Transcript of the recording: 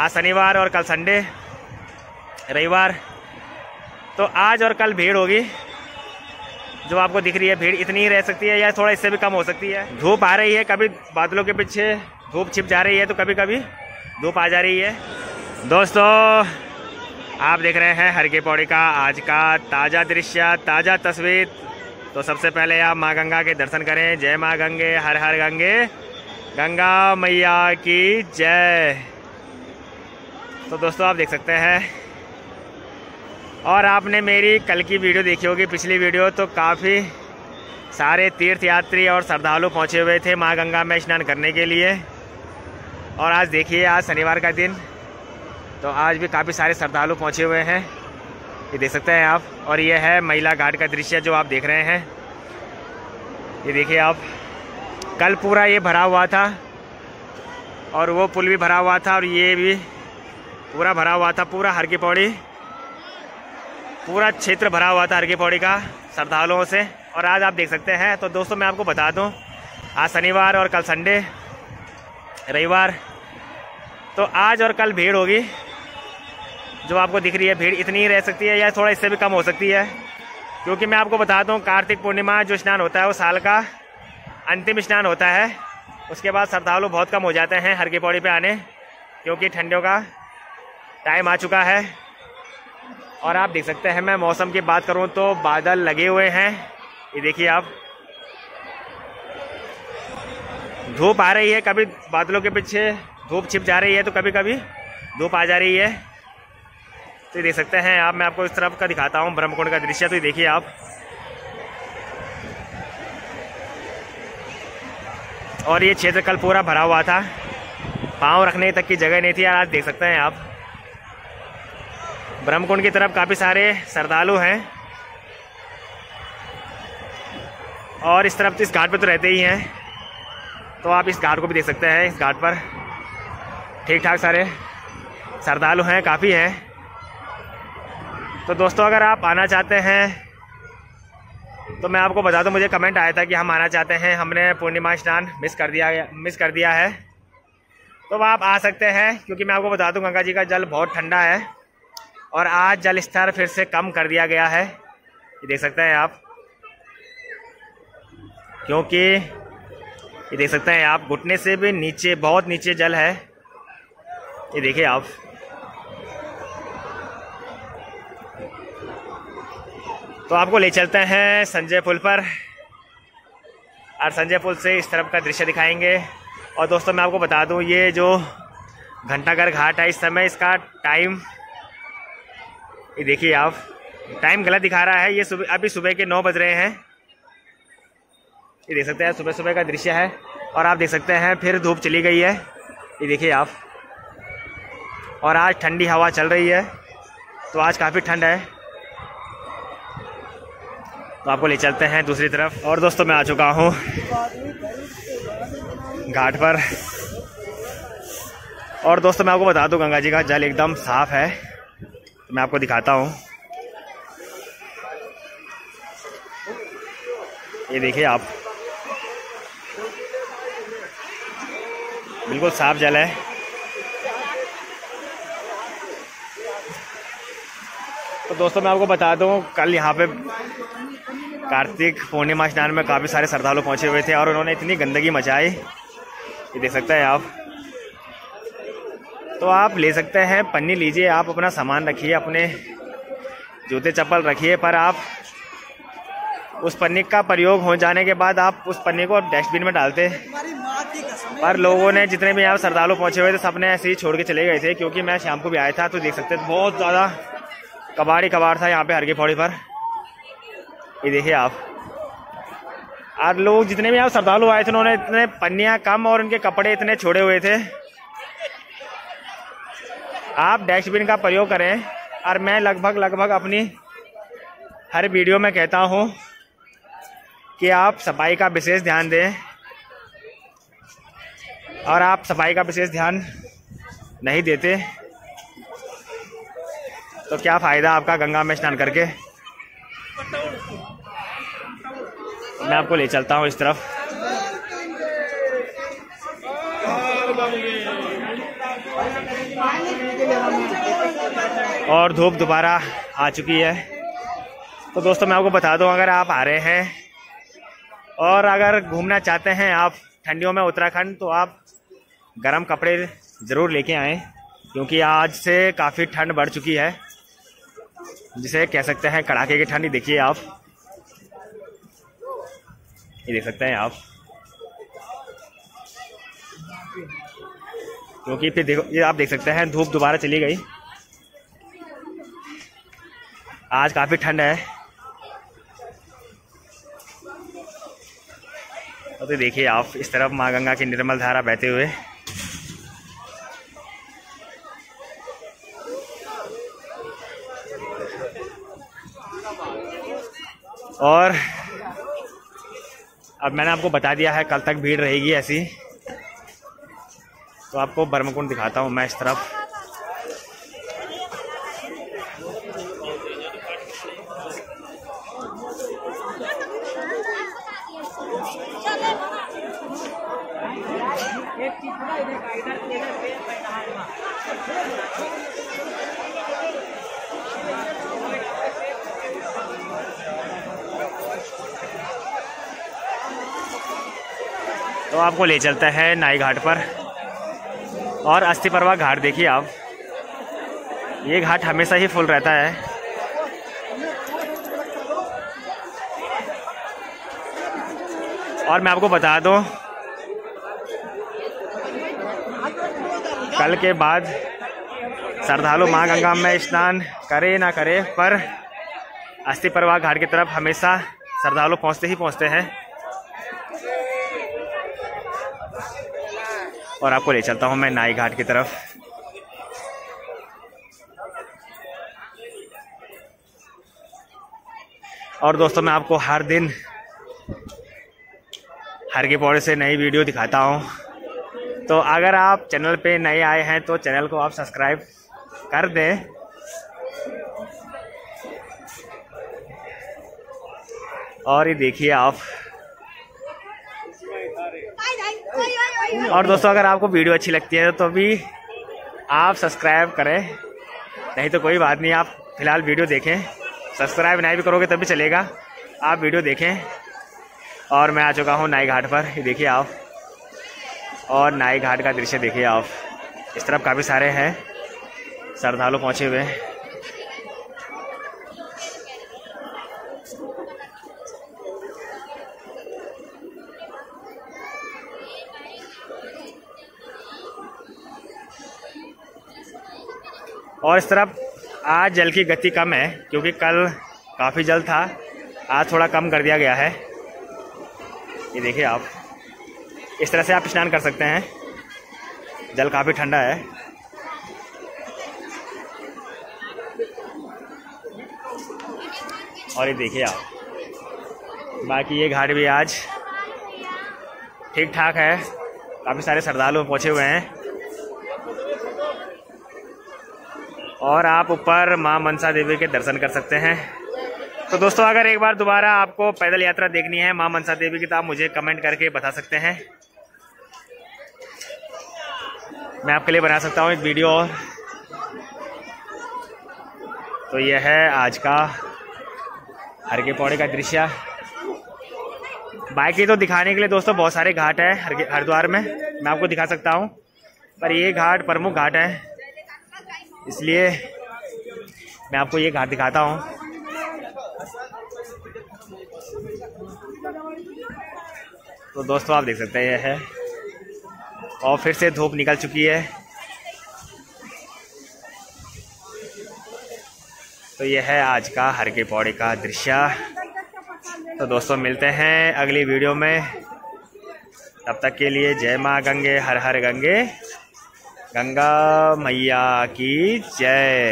आज शनिवार और कल संडे रविवार, तो आज और कल भीड़ होगी। जो आपको दिख रही है भीड़ इतनी ही रह सकती है या थोड़ा इससे भी कम हो सकती है। धूप आ रही है, कभी बादलों के पीछे धूप छिप जा रही है तो कभी कभी धूप आ जा रही है। दोस्तों आप देख रहे हैं हर की पौड़ी का आज का ताज़ा दृश्य, ताज़ा तस्वीर। तो सबसे पहले आप माँ गंगा के दर्शन करें। जय माँ गंगे, हर हर गंगे, गंगा मैया की जय। तो दोस्तों आप देख सकते हैं, और आपने मेरी कल की वीडियो देखी होगी, पिछली वीडियो, तो काफ़ी सारे तीर्थयात्री और श्रद्धालु पहुंचे हुए थे माँ गंगा में स्नान करने के लिए। और आज देखिए, आज शनिवार का दिन, तो आज भी काफ़ी सारे श्रद्धालु पहुंचे हुए हैं, ये देख सकते हैं आप। और ये है महिला घाट का दृश्य जो आप देख रहे हैं, ये देखिए आप। कल पूरा ये भरा हुआ था और वो पुल भी भरा हुआ था और ये भी पूरा भरा हुआ था। पूरा हर की पौड़ी, पूरा क्षेत्र भरा हुआ था हर की पौड़ी का श्रद्धालुओं से, और आज आप देख सकते हैं। तो दोस्तों मैं आपको बता दूं, आज शनिवार और कल संडे रविवार, तो आज और कल भीड़ होगी। जो आपको दिख रही है भीड़ इतनी ही रह सकती है या थोड़ा इससे भी कम हो सकती है, क्योंकि मैं आपको बता दूं, कार्तिक पूर्णिमा जो स्नान होता है वो साल का अंतिम स्नान होता है। उसके बाद श्रद्धालु बहुत कम हो जाते हैं हर की पौड़ी पर आने, क्योंकि ठंडियों का टाइम आ चुका है। और आप देख सकते हैं, मैं मौसम की बात करूं तो बादल लगे हुए हैं, ये देखिए आप। धूप आ रही है, कभी बादलों के पीछे धूप छिप जा रही है तो कभी कभी धूप आ जा रही है, तो ये देख सकते हैं आप। मैं आपको इस तरफ का दिखाता हूं ब्रह्मकुंड का दृश्य, तो ये देखिए आप। और ये क्षेत्र कल पूरा भरा हुआ था, पाँव रखने तक की जगह नहीं थी, और आज देख सकते हैं आप। ब्रह्मकुंड की तरफ काफ़ी सारे श्रद्धालु हैं, और इस तरफ तो इस घाट पर तो रहते ही हैं, तो आप इस घाट को भी देख सकते हैं। इस घाट पर ठीक ठाक सारे श्रद्धालु हैं, काफ़ी हैं। तो दोस्तों अगर आप आना चाहते हैं तो मैं आपको बता दूं, मुझे कमेंट आया था कि हम आना चाहते हैं, हमने पूर्णिमा स्नान मिस कर दिया है, तो आप आ सकते हैं। क्योंकि मैं आपको बता दूं, गंगा जी का जल बहुत ठंडा है और आज जल स्तर फिर से कम कर दिया गया है, ये देख सकते हैं आप। क्योंकि ये देख सकते हैं आप, घुटने से भी नीचे, बहुत नीचे जल है, ये देखिए आप। तो आपको ले चलते हैं संजय पुल पर, और संजय पुल से इस तरफ का दृश्य दिखाएंगे। और दोस्तों मैं आपको बता दूं, ये जो घंटाघर घाट है इस समय, इसका टाइम ये देखिए आप, टाइम गलत दिखा रहा है। ये सुबह, अभी सुबह के 9 बज रहे हैं, ये देख सकते हैं, सुबह सुबह का दृश्य है। और आप देख सकते हैं फिर धूप चली गई है, ये देखिए आप। और आज ठंडी हवा चल रही है, तो आज काफ़ी ठंड है। तो आपको ले चलते हैं दूसरी तरफ। और दोस्तों मैं आ चुका हूँ घाट पर, और दोस्तों मैं आपको बता दूँ, गंगा जी का जल एकदम साफ है, मैं आपको दिखाता हूँ। ये देखिए आप, बिल्कुल साफ जल है। तो दोस्तों मैं आपको बता दूँ, कल यहाँ पे कार्तिक पूर्णिमा स्नान में काफ़ी सारे श्रद्धालु पहुँचे हुए थे, और उन्होंने इतनी गंदगी मचाई, ये देख सकते हैं आप। तो आप ले सकते हैं, पन्नी लीजिए, आप अपना सामान रखिए, अपने जूते चप्पल रखिए, पर आप उस पन्नी का प्रयोग हो जाने के बाद आप उस पन्नी को डस्टबिन में डालते। पर लोगों ने, जितने भी यहाँ श्रद्धालु पहुँचे हुए थे, सबने ऐसे ही छोड़ के चले गए थे। क्योंकि मैं शाम को भी आया था, तो देख सकते बहुत ज़्यादा कबाड़ ही कबाड़ था यहाँ पर हर की पौड़ी पर, ये देखिए आप। और लोग, जितने भी यहाँ श्रद्धालु आए थे, उन्होंने इतने पन्नियाँ कम और उनके कपड़े इतने छोड़े हुए थे। आप डस्टबिन का प्रयोग करें, और मैं लगभग अपनी हर वीडियो में कहता हूं कि आप सफाई का विशेष ध्यान दें, और आप सफाई का विशेष ध्यान नहीं देते तो क्या फ़ायदा आपका गंगा में स्नान करके। मैं आपको ले चलता हूं इस तरफ। और धूप दोबारा आ चुकी है। तो दोस्तों मैं आपको बता दूं, अगर आप आ रहे हैं और अगर घूमना चाहते हैं आप ठंडियों में उत्तराखंड, तो आप गर्म कपड़े ज़रूर लेके आएँ, क्योंकि आज से काफ़ी ठंड बढ़ चुकी है, जिसे कह सकते हैं कड़ाके की ठंड। देखिए आप, ये देख सकते हैं आप, क्योंकि फिर देखो ये आप देख सकते हैं धूप दोबारा चली गई। आज काफ़ी ठंड है। तो देखिए आप इस तरफ माँ गंगा की निर्मल धारा बहते हुए। और अब मैंने आपको बता दिया है कल तक भीड़ रहेगी ऐसी। तो आपको ब्रह्मकुंड दिखाता हूँ मैं इस तरफ। तो आपको ले चलता है नाई घाट पर। और अस्थि परवा घाट देखिए आप, ये घाट हमेशा ही फुल रहता है। और मैं आपको बता दूं, कल के बाद श्रद्धालु माँ गंगा में स्नान करे ना करे, पर अस्थि परवा घाट की तरफ हमेशा श्रद्धालु पहुँचते ही पहुँचते हैं। और आपको ले चलता हूँ मैं नाई घाट की तरफ। और दोस्तों मैं आपको हर दिन हर की पौड़ी से नई वीडियो दिखाता हूँ। तो अगर आप चैनल पे नए आए हैं तो चैनल को आप सब्सक्राइब कर दें। और ये देखिए आप। और दोस्तों अगर आपको वीडियो अच्छी लगती है तो भी आप सब्सक्राइब करें, नहीं तो कोई बात नहीं, आप फिलहाल वीडियो देखें। सब्सक्राइब नहीं भी करोगे तब भी चलेगा, आप वीडियो देखें। और मैं आ चुका हूँ नाई घाट पर, ये देखिए आप। और नाई घाट का दृश्य देखिए आप, इस तरफ काफ़ी सारे हैं श्रद्धालु पहुँचे हुए। और इस तरफ आज जल की गति कम है, क्योंकि कल काफ़ी जल था, आज थोड़ा कम कर दिया गया है। ये देखिए आप, इस तरह से आप स्नान कर सकते हैं, जल काफ़ी ठंडा है। और ये देखिए आप, बाकी ये घाट भी आज ठीक ठाक है, काफ़ी सारे श्रद्धालु पहुँचे हुए हैं। और आप ऊपर माँ मनसा देवी के दर्शन कर सकते हैं। तो दोस्तों अगर एक बार दोबारा आपको पैदल यात्रा देखनी है माँ मनसा देवी की, तो आप मुझे कमेंट करके बता सकते हैं, मैं आपके लिए बना सकता हूँ एक वीडियो। और तो यह है आज का हर की पौड़ी का दृश्य। बाकी तो दिखाने के लिए दोस्तों बहुत सारे घाट हैं हरिद्वार में, मैं आपको दिखा सकता हूँ, पर ये घाट प्रमुख घाट है, इसलिए मैं आपको ये घाट दिखाता हूँ। तो दोस्तों आप देख सकते हैं यह है। और फिर से धूप निकल चुकी है। तो यह है आज का हर की पौड़ी का दृश्य। तो दोस्तों मिलते हैं अगली वीडियो में, तब तक के लिए जय माँ गंगे, हर हर गंगे, गंगा मैया की जय।